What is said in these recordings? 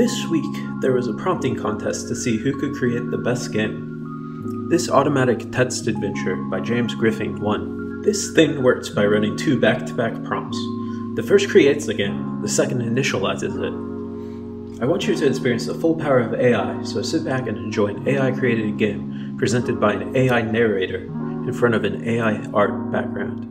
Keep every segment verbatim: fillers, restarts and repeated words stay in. This week, there was a prompting contest to see who could create the best game. This automatic text adventure by James Griffing won. This thing works by running two back-to-back prompts. The first creates the game, the second initializes it. I want you to experience the full power of A I, so sit back and enjoy an A I-created game presented by an A I narrator in front of an A I art background.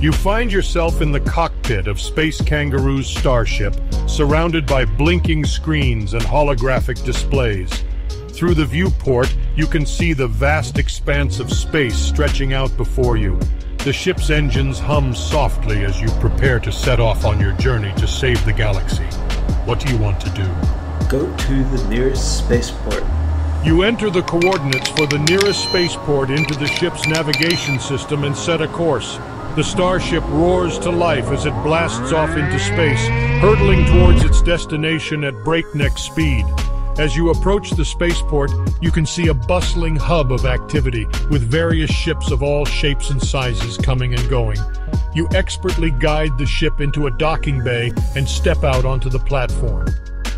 You find yourself in the cockpit of Space Kangaroo's starship, surrounded by blinking screens and holographic displays. Through the viewport, you can see the vast expanse of space stretching out before you. The ship's engines hum softly as you prepare to set off on your journey to save the galaxy. What do you want to do? Go to the nearest spaceport. You enter the coordinates for the nearest spaceport into the ship's navigation system and set a course. The starship roars to life as it blasts off into space, hurtling towards its destination at breakneck speed. As you approach the spaceport, you can see a bustling hub of activity, with various ships of all shapes and sizes coming and going. You expertly guide the ship into a docking bay and step out onto the platform.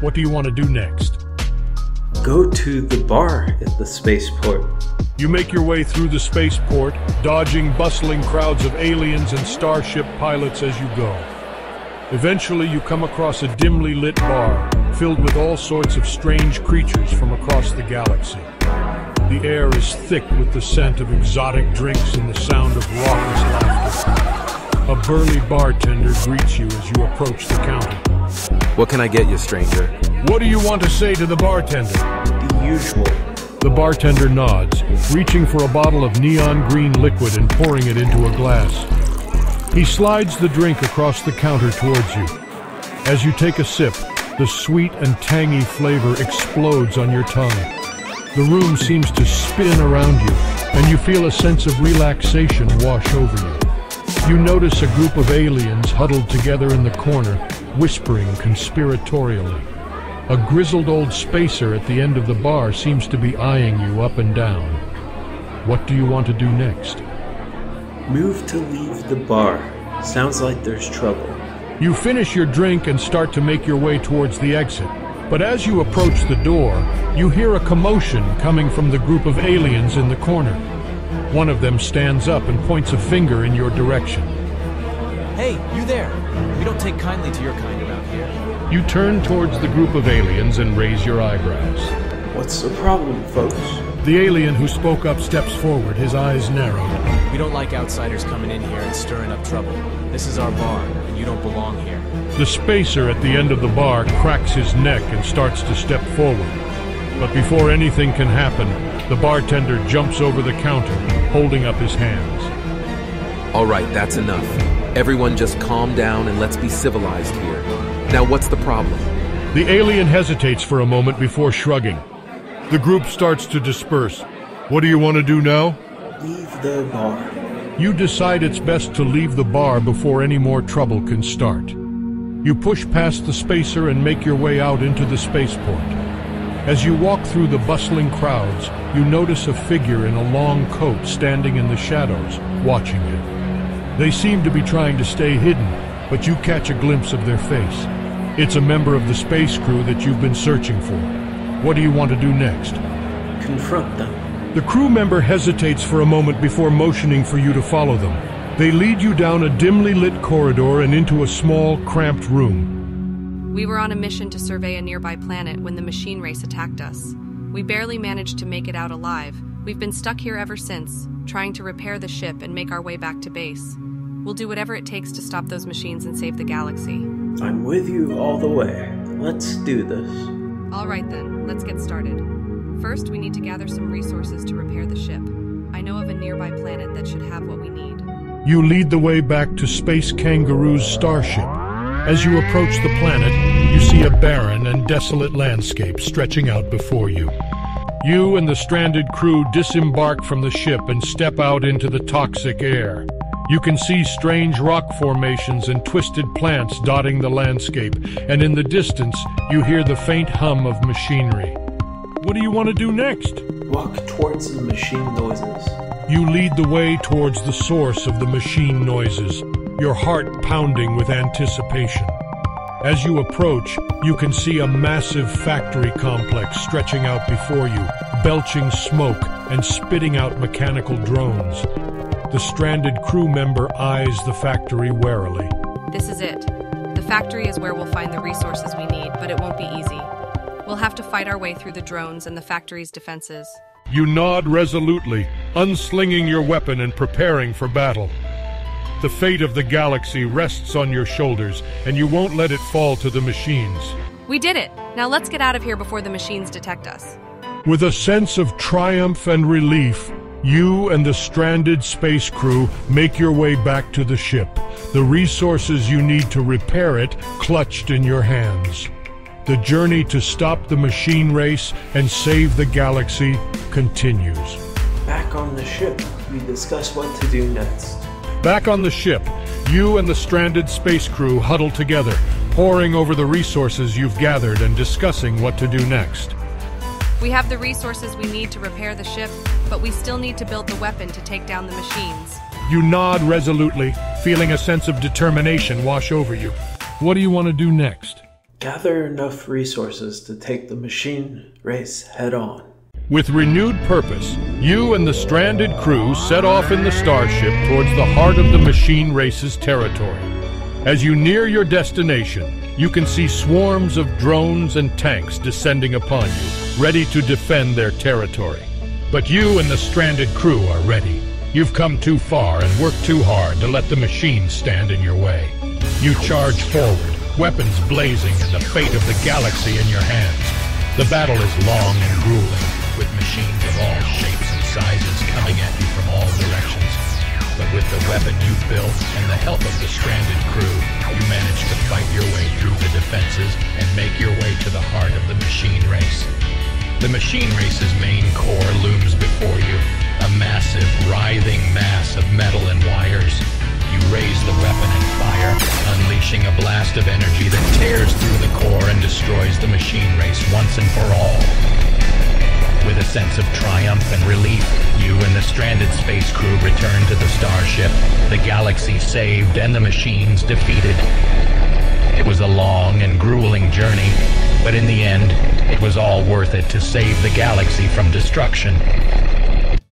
What do you want to do next? Go to the bar at the spaceport. You make your way through the spaceport, dodging bustling crowds of aliens and starship pilots as you go. Eventually, you come across a dimly lit bar, filled with all sorts of strange creatures from across the galaxy. The air is thick with the scent of exotic drinks and the sound of raucous laughter. A burly bartender greets you as you approach the counter. What can I get you, stranger? What do you want to say to the bartender? The usual. The bartender nods, reaching for a bottle of neon green liquid and pouring it into a glass. He slides the drink across the counter towards you. As you take a sip, the sweet and tangy flavor explodes on your tongue. The room seems to spin around you, and you feel a sense of relaxation wash over you. You notice a group of aliens huddled together in the corner, whispering conspiratorially. A grizzled old spacer at the end of the bar seems to be eyeing you up and down. What do you want to do next? Move to leave the bar. Sounds like there's trouble. You finish your drink and start to make your way towards the exit. But as you approach the door, you hear a commotion coming from the group of aliens in the corner. One of them stands up and points a finger in your direction. Hey, you there! We don't take kindly to your kind around here. You turn towards the group of aliens and raise your eyebrows. What's the problem, folks? The alien who spoke up steps forward, his eyes narrowed. We don't like outsiders coming in here and stirring up trouble. This is our bar, and you don't belong here. The spacer at the end of the bar cracks his neck and starts to step forward. But before anything can happen, the bartender jumps over the counter, holding up his hands. All right, that's enough. Everyone just calm down and let's be civilized here. Now what's the problem? The alien hesitates for a moment before shrugging. The group starts to disperse. What do you want to do now? Leave the bar. You decide it's best to leave the bar before any more trouble can start. You push past the spacer and make your way out into the spaceport. As you walk through the bustling crowds, you notice a figure in a long coat standing in the shadows, watching you. They seem to be trying to stay hidden, but you catch a glimpse of their face. It's a member of the space crew that you've been searching for. What do you want to do next? Confront them. The crew member hesitates for a moment before motioning for you to follow them. They lead you down a dimly lit corridor and into a small, cramped room. We were on a mission to survey a nearby planet when the machine race attacked us. We barely managed to make it out alive. We've been stuck here ever since, trying to repair the ship and make our way back to base. We'll do whatever it takes to stop those machines and save the galaxy. I'm with you all the way. Let's do this. All right then, let's get started. First, we need to gather some resources to repair the ship. I know of a nearby planet that should have what we need. You lead the way back to Space Kangaroo's starship. As you approach the planet, you see a barren and desolate landscape stretching out before you. You and the stranded crew disembark from the ship and step out into the toxic air. You can see strange rock formations and twisted plants dotting the landscape, and in the distance, you hear the faint hum of machinery. What do you want to do next? Walk towards the machine noises. You lead the way towards the source of the machine noises, your heart pounding with anticipation. As you approach, you can see a massive factory complex stretching out before you, belching smoke and spitting out mechanical drones. The stranded crew member eyes the factory warily. This is it. The factory is where we'll find the resources we need, but it won't be easy. We'll have to fight our way through the drones and the factory's defenses. You nod resolutely, unslinging your weapon and preparing for battle. The fate of the galaxy rests on your shoulders, and you won't let it fall to the machines. We did it! Now let's get out of here before the machines detect us. With a sense of triumph and relief, you and the stranded space crew make your way back to the ship, the resources you need to repair it clutched in your hands. The journey to stop the machine race and save the galaxy continues. Back on the ship, we discuss what to do next. Back on the ship, you and the stranded space crew huddle together, poring over the resources you've gathered and discussing what to do next. We have the resources we need to repair the ship, but we still need to build the weapon to take down the machines. You nod resolutely, feeling a sense of determination wash over you. What do you want to do next? Gather enough resources to take the machine race head-on. With renewed purpose, you and the stranded crew set off in the starship towards the heart of the machine race's territory. As you near your destination, you can see swarms of drones and tanks descending upon you, ready to defend their territory. But you and the stranded crew are ready. You've come too far and worked too hard to let the machines stand in your way. You charge forward, weapons blazing and the fate of the galaxy in your hands. The battle is long and grueling, with machines of all shapes and sizes coming at you from all directions. But with the weapon you've built and the help of the stranded crew, you manage to fight your way through the defenses and make your way to the heart of the machine race. The machine race's main core looms before you, a massive, writhing mass of metal and wires. You raise the weapon and fire, unleashing a blast of energy that tears through the core and destroys the machine race once and for all. With a sense of triumph and relief, you and the stranded space crew return to the starship, the galaxy saved and the machines defeated. It was a long and grueling journey, but in the end, it was all worth it to save the galaxy from destruction.